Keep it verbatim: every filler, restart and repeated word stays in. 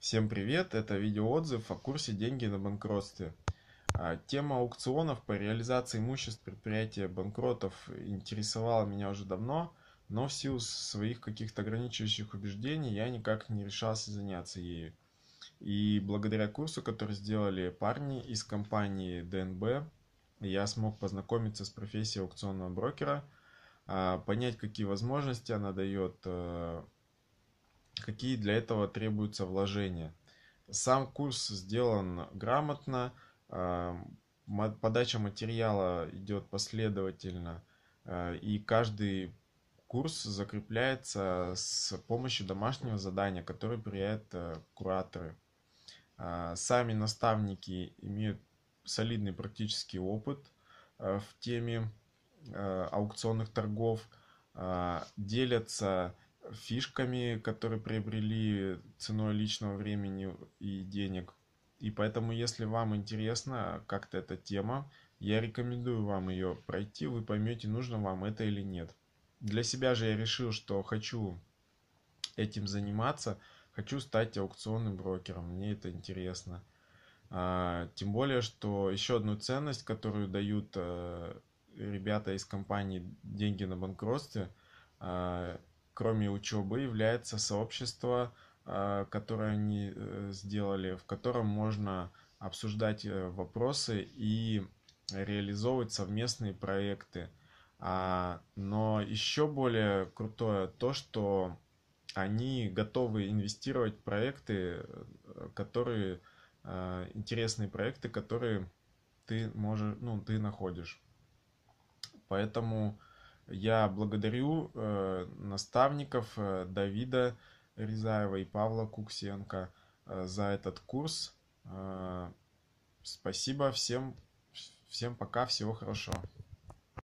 Всем привет! Это видеоотзыв о курсе «Деньги на банкротстве». Тема аукционов по реализации имуществ предприятия банкротов интересовала меня уже давно, но в силу своих каких-то ограничивающих убеждений я никак не решался заняться ею. И благодаря курсу, который сделали парни из компании Д Н Б, я смог познакомиться с профессией аукционного брокера, понять, какие возможности она дает, какие для этого требуются вложения. Сам курс сделан грамотно, подача материала идет последовательно, и каждый курс закрепляется с помощью домашнего задания, которое прият кураторы. Сами наставники имеют солидный практический опыт в теме аукционных торгов, делятся фишками, которые приобрели ценой личного времени и денег. И поэтому, если вам интересна как-то эта тема, я рекомендую вам ее пройти, вы поймете, нужно вам это или нет. Для себя же я решил, что хочу этим заниматься, хочу стать аукционным брокером, мне это интересно. Тем более, что еще одну ценность, которую дают ребята из компании «Деньги на банкротстве», кроме учебы, является сообщество, которое они сделали, в котором можно обсуждать вопросы и реализовывать совместные проекты. Но еще более крутое то, что они готовы инвестировать в проекты, которые интересные проекты, которые ты можешь, ну, ты находишь. Поэтому я благодарю э, наставников э, Давида Ризаева и Павла Куксенко э, за этот курс. Э, спасибо всем, всем пока, всего хорошего.